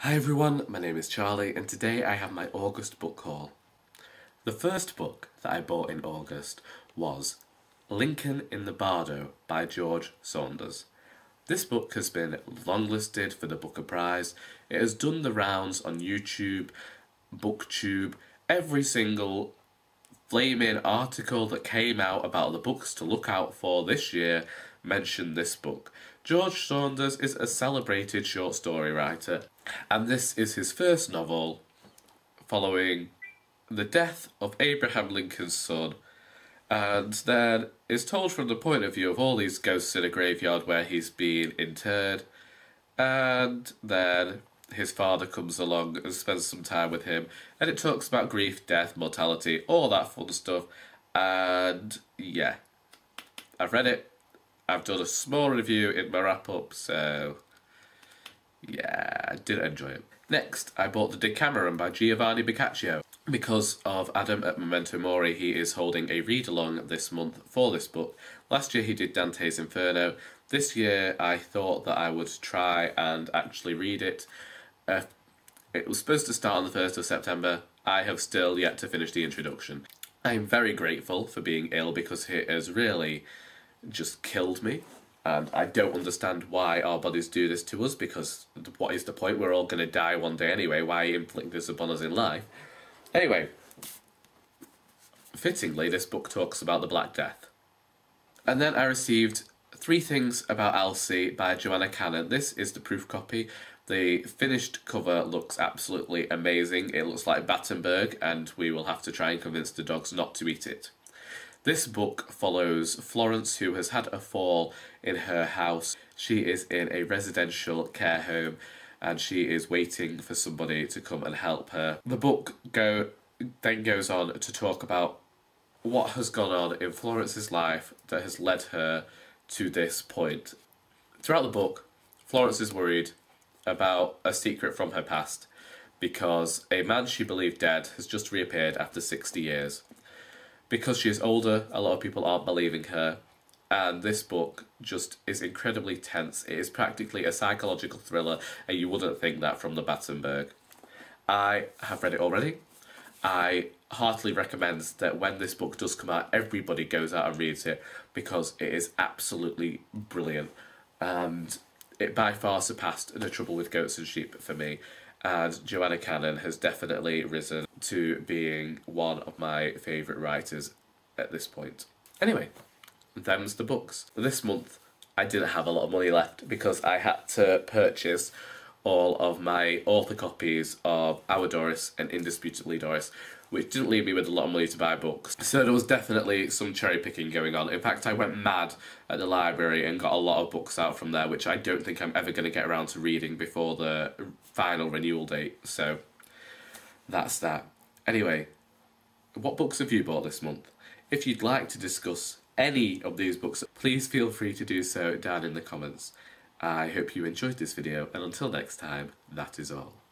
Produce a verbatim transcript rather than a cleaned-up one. Hi everyone, my name is Charlie and today I have my August book haul. The first book that I bought in August was Lincoln in the Bardo by George Saunders. This book has been longlisted for the Booker Prize. It has done the rounds on YouTube, Booktube, every single flaming article that came out about the books to look out for this year mentioned this book. George Saunders is a celebrated short story writer, and this is his first novel following the death of Abraham Lincoln's son, and then is told from the point of view of all these ghosts in a graveyard where he's been interred, and then his father comes along and spends some time with him, and it talks about grief, death, mortality, all that fun stuff. And yeah, I've read it. I've done a small review in my wrap-up, so yeah, I did enjoy it. Next, I bought The Decameron by Giovanni Boccaccio. Because of Adam at Memento Mori, he is holding a read-along this month for this book. Last year he did Dante's Inferno. This year I thought that I would try and actually read it. Uh, it was supposed to start on the first of September. I have still yet to finish the introduction. I am very grateful for being ill because it has really just killed me, and I don't understand why our bodies do this to us, because what is the point? We're all going to die one day anyway. Why inflict this upon us in life? Anyway, fittingly, this book talks about the Black Death. And then I received Three Things About Elsie by Joanna Cannon. This is the proof copy. The finished cover looks absolutely amazing. It looks like Battenberg, and we will have to try and convince the dogs not to eat it. This book follows Florence, who has had a fall in her house. She is in a residential care home and she is waiting for somebody to come and help her. The book go then goes on to talk about what has gone on in Florence's life that has led her to this point. Throughout the book, Florence is worried about a secret from her past because a man she believed dead has just reappeared after sixty years. Because she is older, a lot of people aren't believing her, and this book just is incredibly tense. It is practically a psychological thriller, and you wouldn't think that from the Battenberg. I have read it already. I heartily recommend that when this book does come out, everybody goes out and reads it, because it is absolutely brilliant, and it by far surpassed The Trouble with Goats and Sheep for me. And Joanna Cannon has definitely risen to being one of my favourite writers at this point. Anyway, them's the books. This month I didn't have a lot of money left because I had to purchase all of my author copies of Our Doris and Indisputably Doris, which didn't leave me with a lot of money to buy books. So there was definitely some cherry picking going on. In fact, I went mad at the library and got a lot of books out from there, which I don't think I'm ever going to get around to reading before the final renewal date. So that's that. Anyway, what books have you bought this month? If you'd like to discuss any of these books, please feel free to do so down in the comments. I hope you enjoyed this video, and until next time, that is all.